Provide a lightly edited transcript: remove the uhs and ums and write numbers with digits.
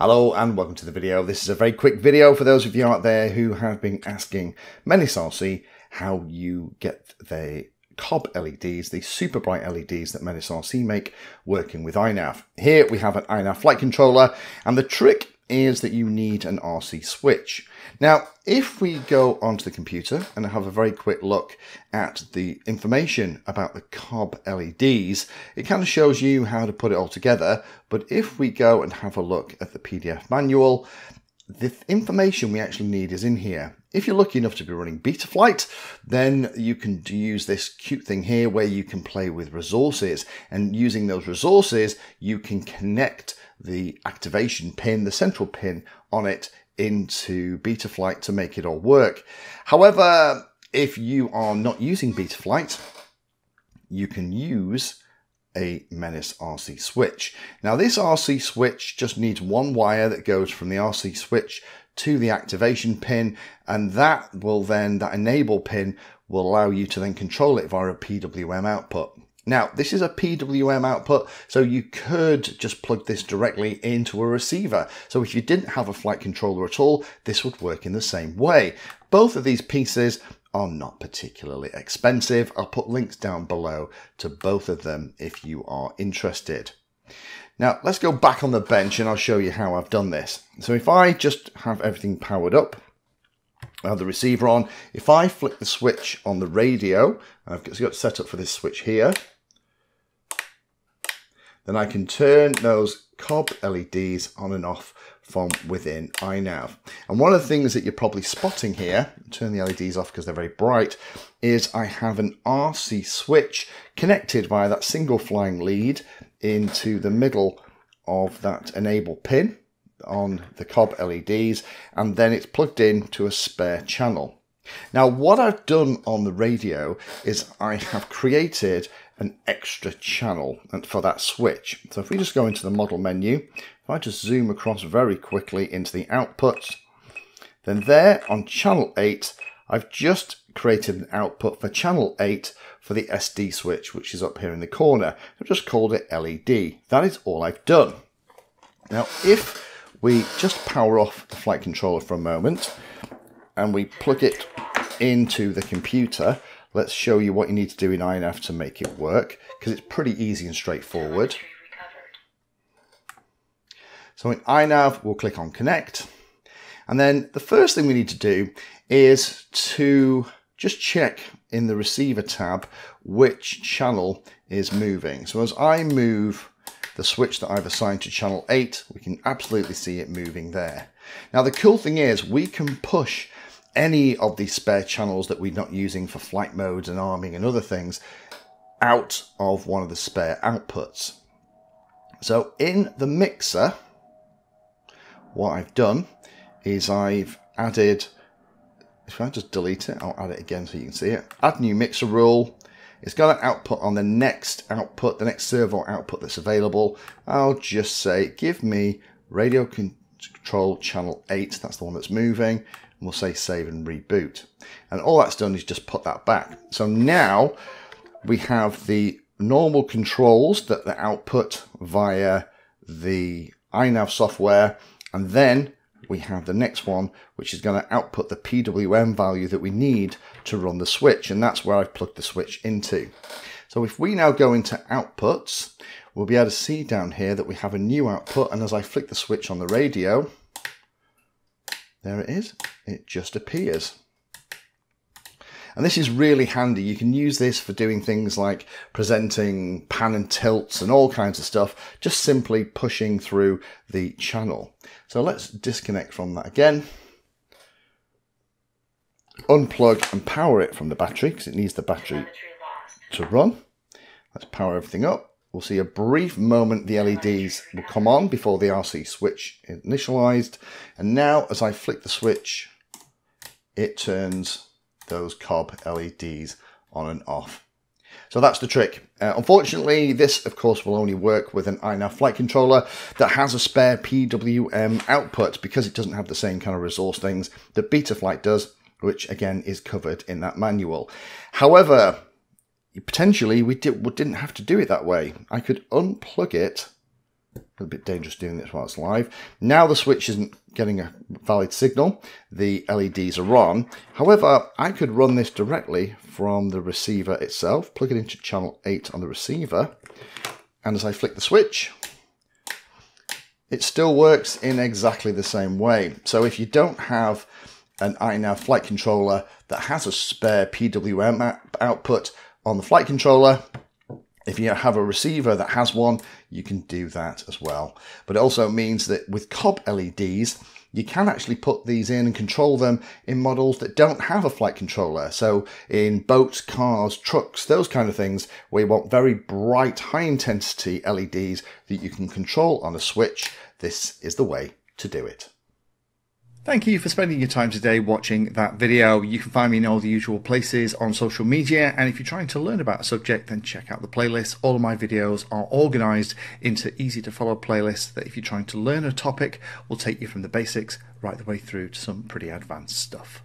Hello and welcome to the video. This is a very quick video for those of you out there who have been asking Menace RC how you get the COB LEDs, the super bright LEDs that Menace RC make, working with INAV. Here we have an INAV flight controller, and the trick is that you need an RC switch. Now, if we go onto the computer and have a very quick look at the information about the COB LEDs, it kind of shows you how to put it all together. But if we go and have a look at the PDF manual, the information we actually need is in here. If you're lucky enough to be running Betaflight, then you can use this cute thing here where you can play with resources, and using those resources, you can connect the activation pin, the central pin on it, into Betaflight to make it all work. However, if you are not using Betaflight, you can use a Menace RC switch. Now, this RC switch just needs one wire that goes from the RC switch to the activation pin, and that will then, that enable pin will allow you to then control it via a PWM output. Now, this is a PWM output, so you could just plug this directly into a receiver. So if you didn't have a flight controller at all, this would work in the same way. Both of these pieces are not particularly expensive. I'll put links down below to both of them if you are interested. Now, let's go back on the bench and I'll show you how I've done this. So if I just have everything powered up, I have the receiver on. If I flick the switch on the radio, I've got it set up for this switch here, then I can turn those COB LEDs on and off from within INAV. And one of the things that you're probably spotting here, turn the LEDs off because they're very bright, is I have an RC switch connected via that single flying lead into the middle of that enable pin on the COB LEDs, and then it's plugged in to a spare channel. Now, what I've done on the radio is I have created an extra channel for that switch. So if we just go into the model menu, if I just zoom across very quickly into the outputs, then there on channel 8, I've just created an output for channel 8 for the SD switch, which is up here in the corner. I've just called it LED. That is all I've done. Now, if we just power off the flight controller for a moment and we plug it into the computer, let's show you what you need to do in INAV to make it work, because it's pretty easy and straightforward. So in INAV, we'll click on connect. And then the first thing we need to do is to just check in the receiver tab which channel is moving. So as I move the switch that I've assigned to channel 8, we can absolutely see it moving there. Now, the cool thing is we can push any of these spare channels that we're not using for flight modes and arming and other things out of one of the spare outputs. So in the mixer, what I've done is I've added, if I just delete it, I'll add it again so you can see it, add new mixer rule. It's got an output on the next output, the next servo output that's available. I'll just say, give me radio control channel 8, that's the one that's moving, and we'll say save and reboot. And all that's done is just put that back. So now we have the normal controls that the output via the INAV software, and then we have the next one, which is going to output the PWM value that we need to run the switch, and that's where I've plugged the switch into. So if we now go into outputs, we'll be able to see down here that we have a new output, and as I flick the switch on the radio, there it is, it just appears. And this is really handy. You can use this for doing things like presenting pan and tilts and all kinds of stuff, just simply pushing through the channel. So let's disconnect from that again, unplug and power it from the battery because it needs the battery to run. Let's power everything up. We'll see a brief moment the LEDs will come on before the RC switch is initialized. And now as I flick the switch, it turns those COB LEDs on and off. So that's the trick. Unfortunately, this of course will only work with an INAV flight controller that has a spare PWM output, because it doesn't have the same kind of resource things that Betaflight does, which again is covered in that manual. However, potentially we didn't have to do it that way. I could unplug it A little bit dangerous doing this while it's live. Now the switch isn't getting a valid signal. The LEDs are on. However, I could run this directly from the receiver itself, plug it into channel 8 on the receiver, and as I flick the switch, it still works in exactly the same way. So if you don't have an INAV flight controller that has a spare PWM output on the flight controller, if you have a receiver that has one, you can do that as well. But it also means that with COB LEDs, you can actually put these in and control them in models that don't have a flight controller. So in boats, cars, trucks, those kind of things, where you want very bright, high intensity LEDs that you can control on a switch, this is the way to do it. Thank you for spending your time today watching that video. You can find me in all the usual places on social media, and if you're trying to learn about a subject, then check out the playlist. All of my videos are organized into easy to follow playlists that, if you're trying to learn a topic, will take you from the basics right the way through to some pretty advanced stuff.